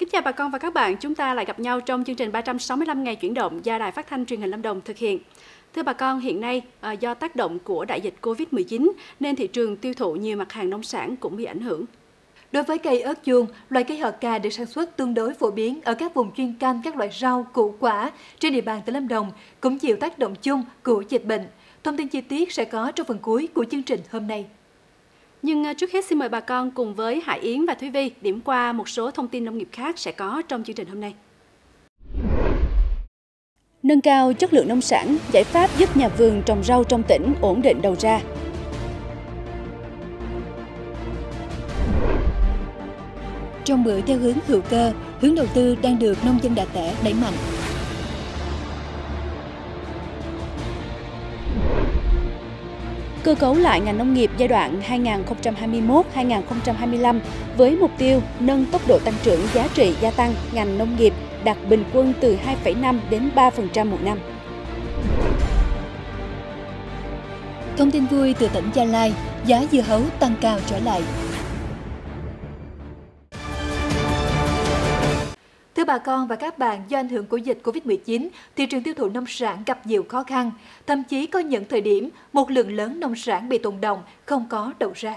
Kính chào bà con và các bạn, chúng ta lại gặp nhau trong chương trình 365 ngày chuyển động do Đài Phát thanh Truyền hình Lâm Đồng thực hiện. Thưa bà con, hiện nay do tác động của đại dịch Covid-19 nên thị trường tiêu thụ nhiều mặt hàng nông sản cũng bị ảnh hưởng. Đối với cây ớt chuông, loài cây họ cà được sản xuất tương đối phổ biến ở các vùng chuyên canh các loại rau, củ quả trên địa bàn tỉnh Lâm Đồng cũng chịu tác động chung của dịch bệnh. Thông tin chi tiết sẽ có trong phần cuối của chương trình hôm nay. Nhưng trước hết xin mời bà con cùng với Hải Yến và Thúy Vi điểm qua một số thông tin nông nghiệp khác sẽ có trong chương trình hôm nay. Nâng cao chất lượng nông sản, giải pháp giúp nhà vườn trồng rau trong tỉnh ổn định đầu ra. Trồng bưởi theo hướng hữu cơ, hướng đầu tư đang được nông dân Đạ Tẻ đẩy mạnh. Cơ cấu lại ngành nông nghiệp giai đoạn 2021-2025 với mục tiêu nâng tốc độ tăng trưởng giá trị gia tăng ngành nông nghiệp đạt bình quân từ 2,5 đến 3% một năm. Thông tin vui từ tỉnh Gia Lai, giá dưa hấu tăng cao trở lại. Thưa bà con và các bạn, do ảnh hưởng của dịch Covid-19, thị trường tiêu thụ nông sản gặp nhiều khó khăn. Thậm chí có những thời điểm, một lượng lớn nông sản bị tồn đọng, không có đầu ra.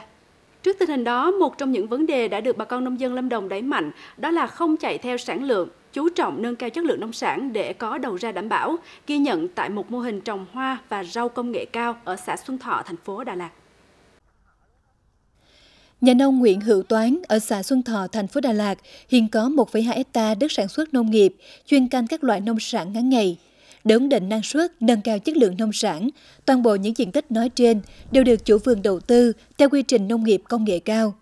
Trước tình hình đó, một trong những vấn đề đã được bà con nông dân Lâm Đồng đẩy mạnh đó là không chạy theo sản lượng, chú trọng nâng cao chất lượng nông sản để có đầu ra đảm bảo, ghi nhận tại một mô hình trồng hoa và rau công nghệ cao ở xã Xuân Thọ, thành phố Đà Lạt. Nhà nông Nguyễn Hữu Toán ở xã Xuân Thọ, thành phố Đà Lạt hiện có 1,2 hectare đất sản xuất nông nghiệp, chuyên canh các loại nông sản ngắn ngày. Để ổn định năng suất, nâng cao chất lượng nông sản, toàn bộ những diện tích nói trên đều được chủ vườn đầu tư theo quy trình nông nghiệp công nghệ cao.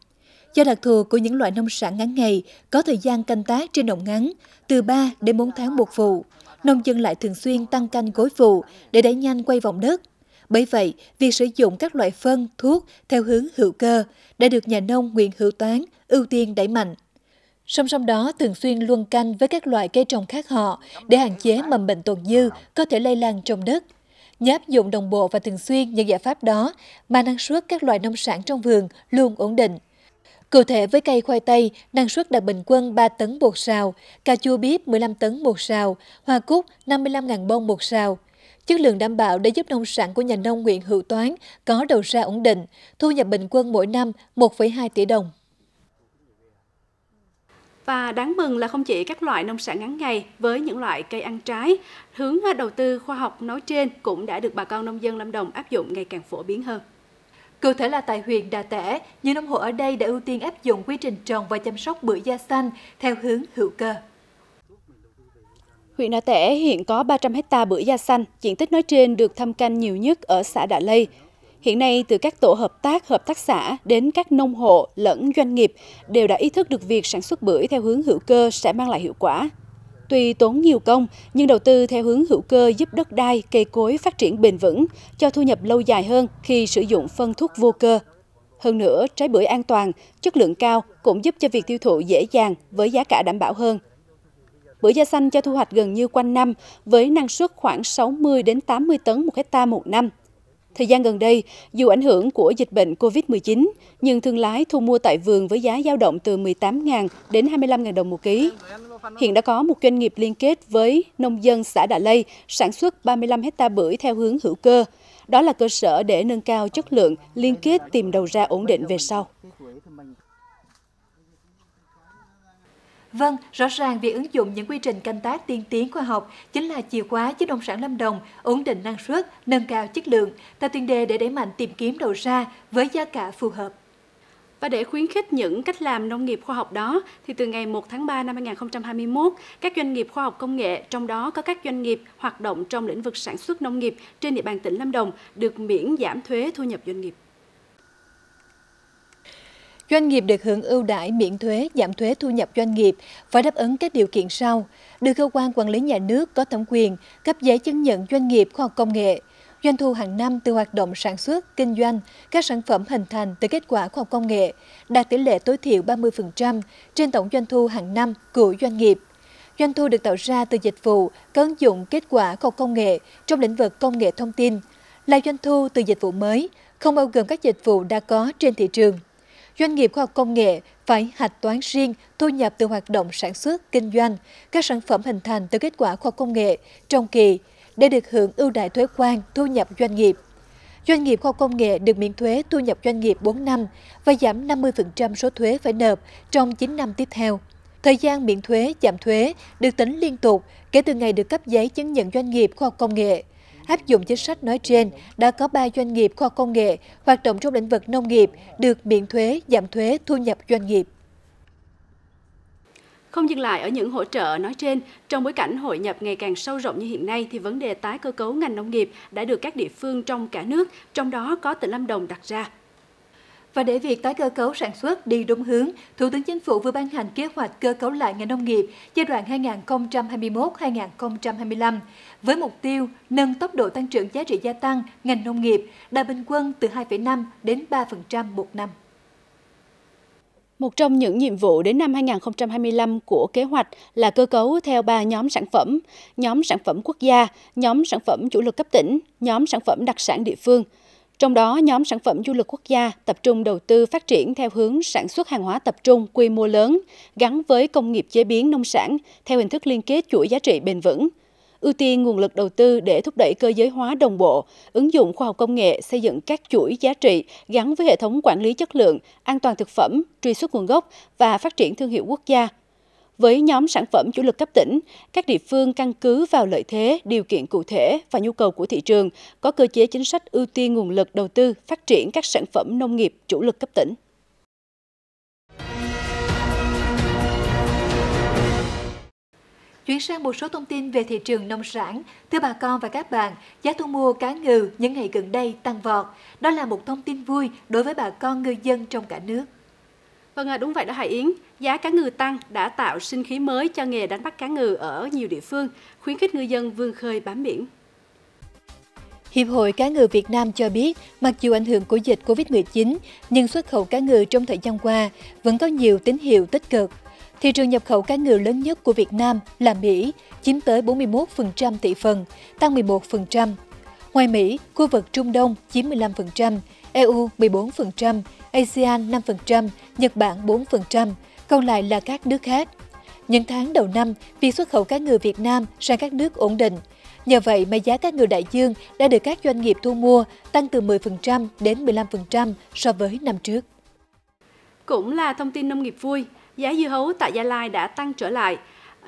Do đặc thù của những loại nông sản ngắn ngày có thời gian canh tác trên đồng ngắn, từ 3 đến 4 tháng một vụ, nông dân lại thường xuyên tăng canh gối vụ để đẩy nhanh quay vòng đất. Bởi vậy, việc sử dụng các loại phân, thuốc theo hướng hữu cơ đã được nhà nông Nguyễn Hữu Toán ưu tiên đẩy mạnh. Song song đó, thường xuyên luân canh với các loại cây trồng khác họ để hạn chế mầm bệnh tồn dư có thể lây lan trong đất. Nhờ áp dụng đồng bộ và thường xuyên những giải pháp đó mà năng suất các loại nông sản trong vườn luôn ổn định. Cụ thể với cây khoai tây, năng suất đạt bình quân 3 tấn một sào, cà chua bíp 15 tấn một sào, hoa cúc 55.000 bông một sào. Chất lượng đảm bảo để giúp nông sản của nhà nông Nguyễn Hữu Toán có đầu ra ổn định, thu nhập bình quân mỗi năm 1,2 tỷ đồng. Và đáng mừng là không chỉ các loại nông sản ngắn ngày với những loại cây ăn trái, hướng đầu tư khoa học nói trên cũng đã được bà con nông dân Lâm Đồng áp dụng ngày càng phổ biến hơn. Cụ thể là tại huyện Đạ Tẻ, nhiều nông hộ ở đây đã ưu tiên áp dụng quy trình trồng và chăm sóc bưởi da xanh theo hướng hữu cơ. Huyện Đạ Tẻ hiện có 300 hectare bưởi da xanh, diện tích nói trên được thâm canh nhiều nhất ở xã Đạ Lây. Hiện nay, từ các tổ hợp tác xã đến các nông hộ lẫn doanh nghiệp đều đã ý thức được việc sản xuất bưởi theo hướng hữu cơ sẽ mang lại hiệu quả. Tuy tốn nhiều công, nhưng đầu tư theo hướng hữu cơ giúp đất đai, cây cối phát triển bền vững, cho thu nhập lâu dài hơn khi sử dụng phân thuốc vô cơ. Hơn nữa, trái bưởi an toàn, chất lượng cao cũng giúp cho việc tiêu thụ dễ dàng với giá cả đảm bảo hơn. Bưởi da xanh cho thu hoạch gần như quanh năm với năng suất khoảng 60 đến 80 tấn một hectare một năm. Thời gian gần đây, dù ảnh hưởng của dịch bệnh Covid-19, nhưng thương lái thu mua tại vườn với giá dao động từ 18.000 đến 25.000 đồng một ký. Hiện đã có một doanh nghiệp liên kết với nông dân xã Đạ Lây sản xuất 35 hectare bưởi theo hướng hữu cơ. Đó là cơ sở để nâng cao chất lượng, liên kết tìm đầu ra ổn định về sau. Vâng, rõ ràng việc ứng dụng những quy trình canh tác tiên tiến khoa học chính là chìa khóa giúp nông sản Lâm Đồng ổn định năng suất, nâng cao chất lượng, tạo tiền đề để đẩy mạnh tìm kiếm đầu ra với giá cả phù hợp. Và để khuyến khích những cách làm nông nghiệp khoa học đó, thì từ ngày 1 tháng 3 năm 2021, các doanh nghiệp khoa học công nghệ, trong đó có các doanh nghiệp hoạt động trong lĩnh vực sản xuất nông nghiệp trên địa bàn tỉnh Lâm Đồng được miễn giảm thuế thu nhập doanh nghiệp. Doanh nghiệp được hưởng ưu đãi miễn thuế, giảm thuế thu nhập doanh nghiệp phải đáp ứng các điều kiện sau: được cơ quan quản lý nhà nước có thẩm quyền cấp giấy chứng nhận doanh nghiệp khoa học công nghệ, doanh thu hàng năm từ hoạt động sản xuất, kinh doanh các sản phẩm hình thành từ kết quả khoa học công nghệ đạt tỷ lệ tối thiểu 30% trên tổng doanh thu hàng năm của doanh nghiệp. Doanh thu được tạo ra từ dịch vụ có ứng dụng kết quả khoa học công nghệ trong lĩnh vực công nghệ thông tin là doanh thu từ dịch vụ mới, không bao gồm các dịch vụ đã có trên thị trường. Doanh nghiệp khoa học công nghệ phải hạch toán riêng thu nhập từ hoạt động sản xuất, kinh doanh, các sản phẩm hình thành từ kết quả khoa học công nghệ trong kỳ để được hưởng ưu đãi thuế quan thu nhập doanh nghiệp. Doanh nghiệp khoa học công nghệ được miễn thuế thu nhập doanh nghiệp 4 năm và giảm 50% số thuế phải nộp trong 9 năm tiếp theo. Thời gian miễn thuế, giảm thuế được tính liên tục kể từ ngày được cấp giấy chứng nhận doanh nghiệp khoa học công nghệ. Áp dụng chính sách nói trên, đã có 3 doanh nghiệp khoa học công nghệ hoạt động trong lĩnh vực nông nghiệp được miễn thuế, giảm thuế thu nhập doanh nghiệp. Không dừng lại ở những hỗ trợ nói trên, trong bối cảnh hội nhập ngày càng sâu rộng như hiện nay thì vấn đề tái cơ cấu ngành nông nghiệp đã được các địa phương trong cả nước, trong đó có tỉnh Lâm Đồng đặt ra. Và để việc tái cơ cấu sản xuất đi đúng hướng, Thủ tướng Chính phủ vừa ban hành kế hoạch cơ cấu lại ngành nông nghiệp giai đoạn 2021-2025 với mục tiêu nâng tốc độ tăng trưởng giá trị gia tăng ngành nông nghiệp đạt bình quân từ 2,5 đến 3% một năm. Một trong những nhiệm vụ đến năm 2025 của kế hoạch là cơ cấu theo 3 nhóm sản phẩm quốc gia, nhóm sản phẩm chủ lực cấp tỉnh, nhóm sản phẩm đặc sản địa phương. Trong đó, nhóm sản phẩm du lịch quốc gia tập trung đầu tư phát triển theo hướng sản xuất hàng hóa tập trung quy mô lớn, gắn với công nghiệp chế biến nông sản theo hình thức liên kết chuỗi giá trị bền vững. Ưu tiên nguồn lực đầu tư để thúc đẩy cơ giới hóa đồng bộ, ứng dụng khoa học công nghệ xây dựng các chuỗi giá trị gắn với hệ thống quản lý chất lượng, an toàn thực phẩm, truy xuất nguồn gốc và phát triển thương hiệu quốc gia. Với nhóm sản phẩm chủ lực cấp tỉnh, các địa phương căn cứ vào lợi thế, điều kiện cụ thể và nhu cầu của thị trường, có cơ chế chính sách ưu tiên nguồn lực đầu tư phát triển các sản phẩm nông nghiệp chủ lực cấp tỉnh. Chuyển sang một số thông tin về thị trường nông sản. Thưa bà con và các bạn, giá thu mua cá ngừ những ngày gần đây tăng vọt. Đó là một thông tin vui đối với bà con ngư dân trong cả nước. Vâng, đúng vậy đó Hải Yến. Giá cá ngừ tăng đã tạo sinh khí mới cho nghề đánh bắt cá ngừ ở nhiều địa phương, khuyến khích ngư dân vươn khơi bám biển. Hiệp hội Cá ngừ Việt Nam cho biết, mặc dù ảnh hưởng của dịch Covid-19, nhưng xuất khẩu cá ngừ trong thời gian qua vẫn có nhiều tín hiệu tích cực. Thị trường nhập khẩu cá ngừ lớn nhất của Việt Nam là Mỹ, chiếm tới 41% thị phần, tăng 11%. Ngoài Mỹ, khu vực Trung Đông chiếm 15%, EU 14%, ASEAN 5%, Nhật Bản 4%, còn lại là các nước khác. Những tháng đầu năm, việc xuất khẩu cá ngừ Việt Nam sang các nước ổn định. Nhờ vậy mà giá cá ngừ đại dương đã được các doanh nghiệp thu mua tăng từ 10% đến 15% so với năm trước. Cũng là thông tin nông nghiệp vui, giá dưa hấu tại Gia Lai đã tăng trở lại.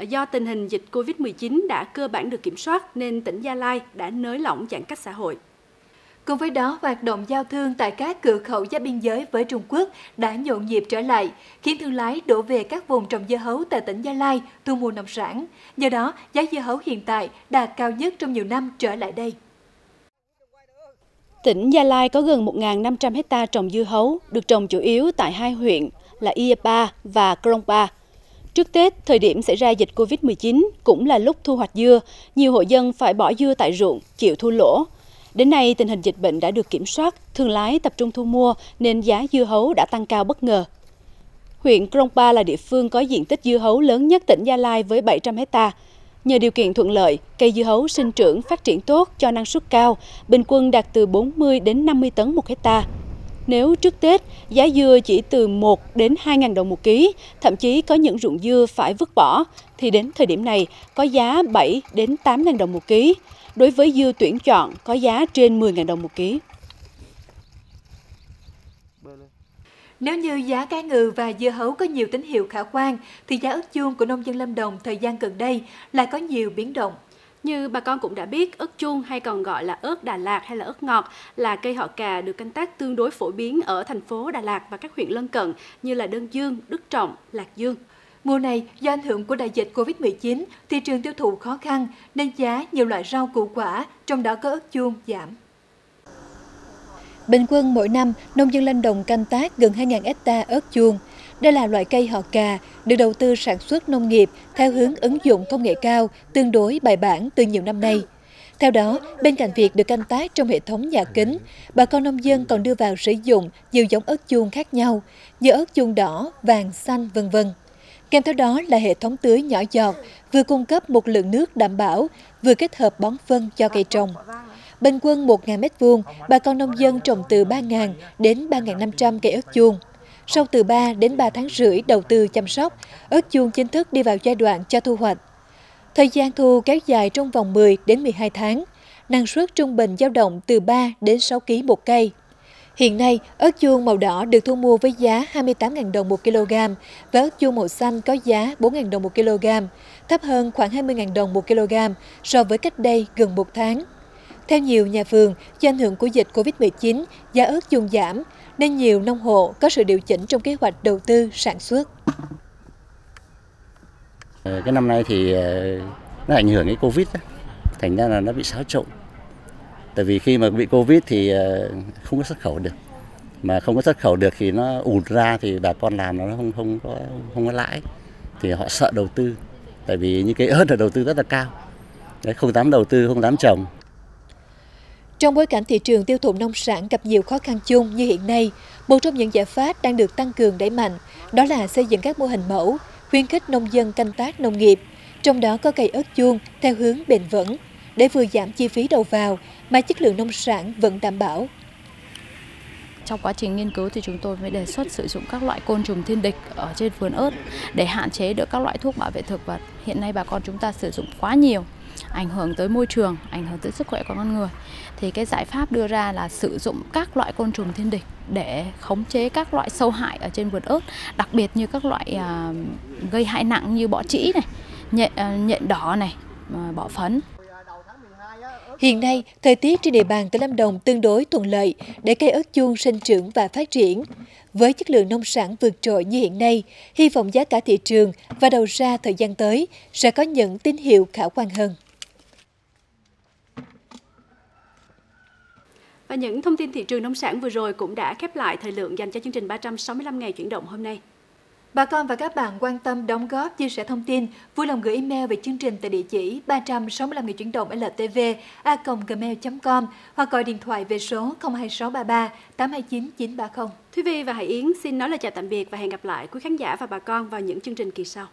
Do tình hình dịch Covid-19 đã cơ bản được kiểm soát nên tỉnh Gia Lai đã nới lỏng giãn cách xã hội. Cùng với đó, hoạt động giao thương tại các cửa khẩu giáp biên giới với Trung Quốc đã nhộn nhịp trở lại, khiến thương lái đổ về các vùng trồng dưa hấu tại tỉnh Gia Lai thu mua nông sản. Nhờ đó, giá dưa hấu hiện tại đạt cao nhất trong nhiều năm trở lại đây. Tỉnh Gia Lai có gần 1.500 hectare trồng dưa hấu, được trồng chủ yếu tại hai huyện là Iapa và Krongpa. Trước Tết, thời điểm xảy ra dịch Covid-19 cũng là lúc thu hoạch dưa, nhiều hộ dân phải bỏ dưa tại ruộng, chịu thua lỗ. Đến nay, tình hình dịch bệnh đã được kiểm soát, thương lái tập trung thu mua nên giá dưa hấu đã tăng cao bất ngờ. Huyện Krongpa là địa phương có diện tích dưa hấu lớn nhất tỉnh Gia Lai với 700 hectare. Nhờ điều kiện thuận lợi, cây dưa hấu sinh trưởng phát triển tốt cho năng suất cao, bình quân đạt từ 40 đến 50 tấn một hectare. Nếu trước Tết, giá dưa chỉ từ 1 đến 2.000 đồng một ký, thậm chí có những ruộng dưa phải vứt bỏ, thì đến thời điểm này có giá 7 đến 8.000 đồng một ký. Đối với dưa tuyển chọn có giá trên 10.000 đồng một ký. Nếu như giá cá ngừ và dưa hấu có nhiều tín hiệu khả quan, thì giá ớt chuông của nông dân Lâm Đồng thời gian gần đây lại có nhiều biến động. Như bà con cũng đã biết, ớt chuông hay còn gọi là ớt Đà Lạt hay là ớt ngọt là cây họ cà được canh tác tương đối phổ biến ở thành phố Đà Lạt và các huyện lân cận như là Đơn Dương, Đức Trọng, Lạc Dương. Mùa này, do ảnh hưởng của đại dịch Covid-19, thị trường tiêu thụ khó khăn nên giá nhiều loại rau củ quả, trong đó có ớt chuông, giảm. Bình quân mỗi năm, nông dân Lâm Đồng canh tác gần 2.000 hectare ớt chuông. Đây là loại cây họ cà được đầu tư sản xuất nông nghiệp theo hướng ứng dụng công nghệ cao tương đối bài bản từ nhiều năm nay. Theo đó, bên cạnh việc được canh tác trong hệ thống nhà kính, bà con nông dân còn đưa vào sử dụng nhiều giống ớt chuông khác nhau như ớt chuông đỏ, vàng, xanh, v.v. Kèm theo đó là hệ thống tưới nhỏ giọt, vừa cung cấp một lượng nước đảm bảo, vừa kết hợp bón phân cho cây trồng. Bình quân 1.000 m², bà con nông dân trồng từ 3.000 đến 3.500 cây ớt chuông. Sau từ 3 đến 3 tháng rưỡi đầu tư chăm sóc, ớt chuông chính thức đi vào giai đoạn cho thu hoạch. Thời gian thu kéo dài trong vòng 10 đến 12 tháng, năng suất trung bình dao động từ 3 đến 6 kg một cây. Hiện nay, ớt chuông màu đỏ được thu mua với giá 28.000 đồng 1 kg và ớt chuông màu xanh có giá 4.000 đồng 1 kg, thấp hơn khoảng 20.000 đồng 1 kg so với cách đây gần 1 tháng. Theo nhiều nhà vườn, do ảnh hưởng của dịch Covid-19, giá ớt chuông giảm, nên nhiều nông hộ có sự điều chỉnh trong kế hoạch đầu tư sản xuất. Cái năm nay thì nó ảnh hưởng đến Covid, thành ra là nó bị xáo trộn. Tại vì khi mà bị Covid thì không có xuất khẩu được, mà không có xuất khẩu được thì nó ùn ra thì bà con làm nó không có lãi, thì họ sợ đầu tư. Tại vì những cái ớt là đầu tư rất là cao, đấy, không dám đầu tư, không dám trồng. Trong bối cảnh thị trường tiêu thụ nông sản gặp nhiều khó khăn chung như hiện nay, một trong những giải pháp đang được tăng cường đẩy mạnh đó là xây dựng các mô hình mẫu, khuyến khích nông dân canh tác nông nghiệp, trong đó có cây ớt chuông theo hướng bền vững, để vừa giảm chi phí đầu vào mà chất lượng nông sản vẫn đảm bảo. Trong quá trình nghiên cứu thì chúng tôi mới đề xuất sử dụng các loại côn trùng thiên địch ở trên vườn ớt để hạn chế được các loại thuốc bảo vệ thực vật. Hiện nay bà con chúng ta sử dụng quá nhiều, ảnh hưởng tới môi trường, ảnh hưởng tới sức khỏe của con người. Thì cái giải pháp đưa ra là sử dụng các loại côn trùng thiên địch để khống chế các loại sâu hại ở trên vườn ớt, đặc biệt như các loại gây hại nặng như bọ trĩ này, nhện đỏ này, bọ phấn. Hiện nay, thời tiết trên địa bàn tỉnh Lâm Đồng tương đối thuận lợi để cây ớt chuông sinh trưởng và phát triển. Với chất lượng nông sản vượt trội như hiện nay, hy vọng giá cả thị trường và đầu ra thời gian tới sẽ có những tín hiệu khả quan hơn. Và những thông tin thị trường nông sản vừa rồi cũng đã khép lại thời lượng dành cho chương trình 365 ngày chuyển động hôm nay. Bà con và các bạn quan tâm đóng góp, chia sẻ thông tin, vui lòng gửi email về chương trình tại địa chỉ 365 ngày chuyển động ltv@gmail.com hoặc gọi điện thoại về số 02633 829 930. Thúy Vy và Hải Yến xin nói lời chào tạm biệt và hẹn gặp lại quý khán giả và bà con vào những chương trình kỳ sau.